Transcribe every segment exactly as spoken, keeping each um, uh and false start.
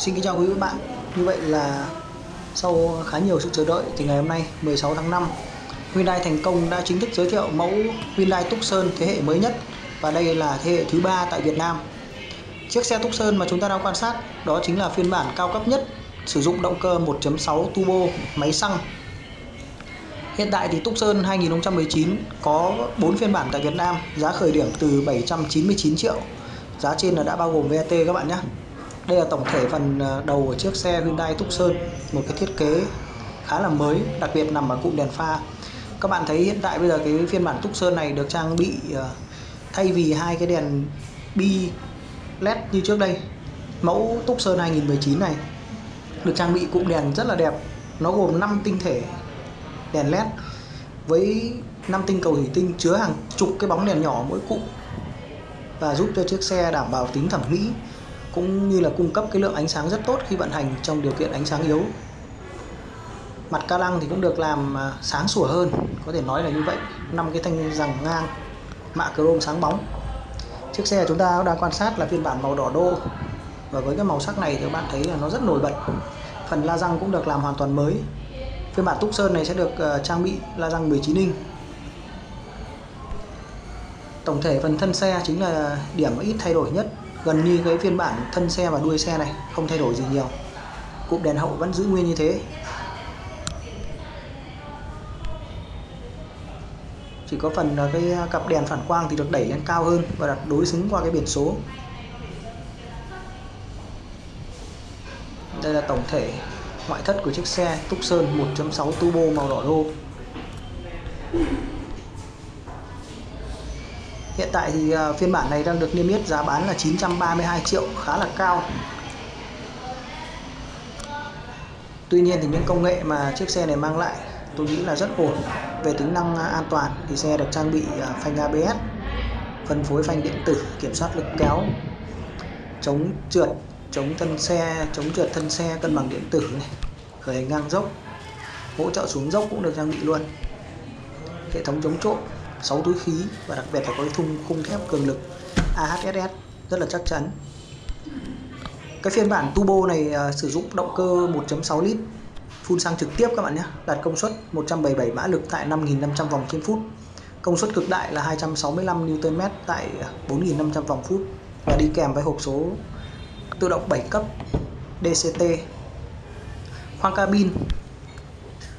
Xin kính chào quý vị và các bạn. Như vậy là sau khá nhiều sự chờ đợi thì ngày hôm nay mười sáu tháng năm, Hyundai Thành Công đã chính thức giới thiệu mẫu Hyundai Tucson thế hệ mới nhất, và đây là thế hệ thứ ba tại Việt Nam. Chiếc xe Tucson mà chúng ta đang quan sát đó chính là phiên bản cao cấp nhất, sử dụng động cơ một chấm sáu turbo máy xăng. Hiện tại thì Tucson hai nghìn không trăm mười chín có bốn phiên bản tại Việt Nam, giá khởi điểm từ bảy trăm chín mươi chín triệu. Giá trên là đã bao gồm vê a tê các bạn nhé. Đây là tổng thể phần đầu của chiếc xe Hyundai Tucson, một cái thiết kế khá là mới, đặc biệt nằm ở cụm đèn pha. Các bạn thấy hiện tại bây giờ cái phiên bản Tucson này được trang bị thay vì hai cái đèn bi led như trước đây, mẫu Tucson hai nghìn không trăm mười chín này được trang bị cụm đèn rất là đẹp. Nó gồm năm tinh thể đèn led với năm tinh cầu thủy tinh chứa hàng chục cái bóng đèn nhỏ mỗi cụm, và giúp cho chiếc xe đảm bảo tính thẩm mỹ cũng như là cung cấp cái lượng ánh sáng rất tốt khi vận hành trong điều kiện ánh sáng yếu. Mặt ca lăng thì cũng được làm sáng sủa hơn, có thể nói là như vậy, năm cái thanh giằng ngang mạ chrome sáng bóng. Chiếc xe chúng ta đang quan sát là phiên bản màu đỏ đô, và với cái màu sắc này thì các bạn thấy là nó rất nổi bật. Phần la răng cũng được làm hoàn toàn mới. Phiên bản Tucson này sẽ được trang bị la răng mười chín inch. Tổng thể phần thân xe chính là điểm ít thay đổi nhất, gần như cái phiên bản thân xe và đuôi xe này không thay đổi gì nhiều. Cụm đèn hậu vẫn giữ nguyên như thế. Chỉ có phần cái cặp đèn phản quang thì được đẩy lên cao hơn và đặt đối xứng qua cái biển số. Đây là tổng thể ngoại thất của chiếc xe Tucson một chấm sáu turbo màu đỏ đô. Hiện tại thì phiên bản này đang được niêm yết giá bán là chín trăm ba mươi hai triệu, khá là cao. Tuy nhiên thì những công nghệ mà chiếc xe này mang lại tôi nghĩ là rất ổn. Về tính năng an toàn thì xe được trang bị phanh a bê ét, phân phối phanh điện tử, kiểm soát lực kéo, chống trượt, chống thân xe, chống trượt thân xe, cân bằng điện tử này, khởi hành ngang dốc, hỗ trợ xuống dốc cũng được trang bị luôn. Hệ thống chống trộm, sáu túi khí, và đặc biệt là có cái thùng khung thép cường lực a hát ét ét rất là chắc chắn. Cái phiên bản turbo này à, sử dụng động cơ một chấm sáu lít phun xăng trực tiếp các bạn nhé, đạt công suất một trăm bảy mươi bảy mã lực tại năm nghìn năm trăm vòng trên phút, công suất cực đại là hai trăm sáu mươi lăm newton mét tại bốn nghìn năm trăm vòng phút, và đi kèm với hộp số tự động bảy cấp đê xê tê. Khoang cabin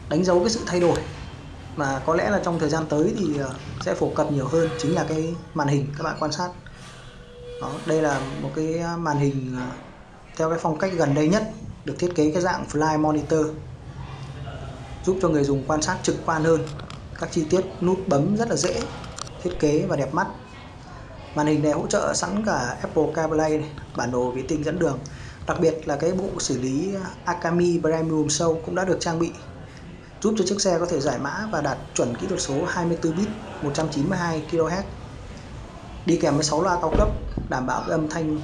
đánh dấu cái sự thay đổi mà có lẽ là trong thời gian tới thì sẽ phổ cập nhiều hơn, chính là cái màn hình các bạn quan sát. Đó, đây là một cái màn hình theo cái phong cách gần đây nhất, được thiết kế cái dạng Fly Monitor, giúp cho người dùng quan sát trực quan hơn. Các chi tiết nút bấm rất là dễ thiết kế và đẹp mắt. Màn hình này hỗ trợ sẵn cả Apple CarPlay này, bản đồ vệ tinh dẫn đường. Đặc biệt là cái bộ xử lý Akami Premium Show cũng đã được trang bị, giúp cho chiếc xe có thể giải mã và đạt chuẩn kỹ thuật số hai mươi tư bit một trăm chín mươi hai ki lô héc. Đi kèm với sáu loa cao cấp, đảm bảo cái âm thanh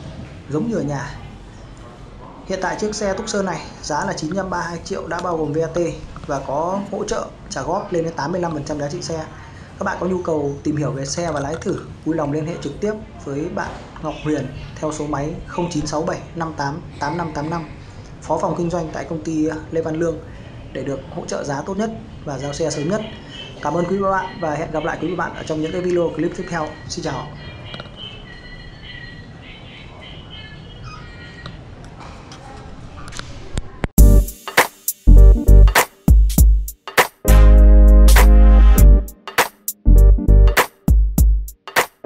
giống như ở nhà. Hiện tại chiếc xe Tucson này giá là chín trăm ba mươi hai triệu, đã bao gồm vê a tê và có hỗ trợ trả góp lên đến tám mươi lăm phần trăm giá trị xe. Các bạn có nhu cầu tìm hiểu về xe và lái thử, vui lòng liên hệ trực tiếp với bạn Ngọc Huyền theo số máy không chín sáu bảy năm tám tám năm tám năm, phó phòng kinh doanh tại công ty Lê Văn Lương, để được hỗ trợ giá tốt nhất và giao xe sớm nhất. Cảm ơn quý vị và các bạn và hẹn gặp lại quý vị và các bạn ở trong những cái video clip tiếp theo. Xin chào.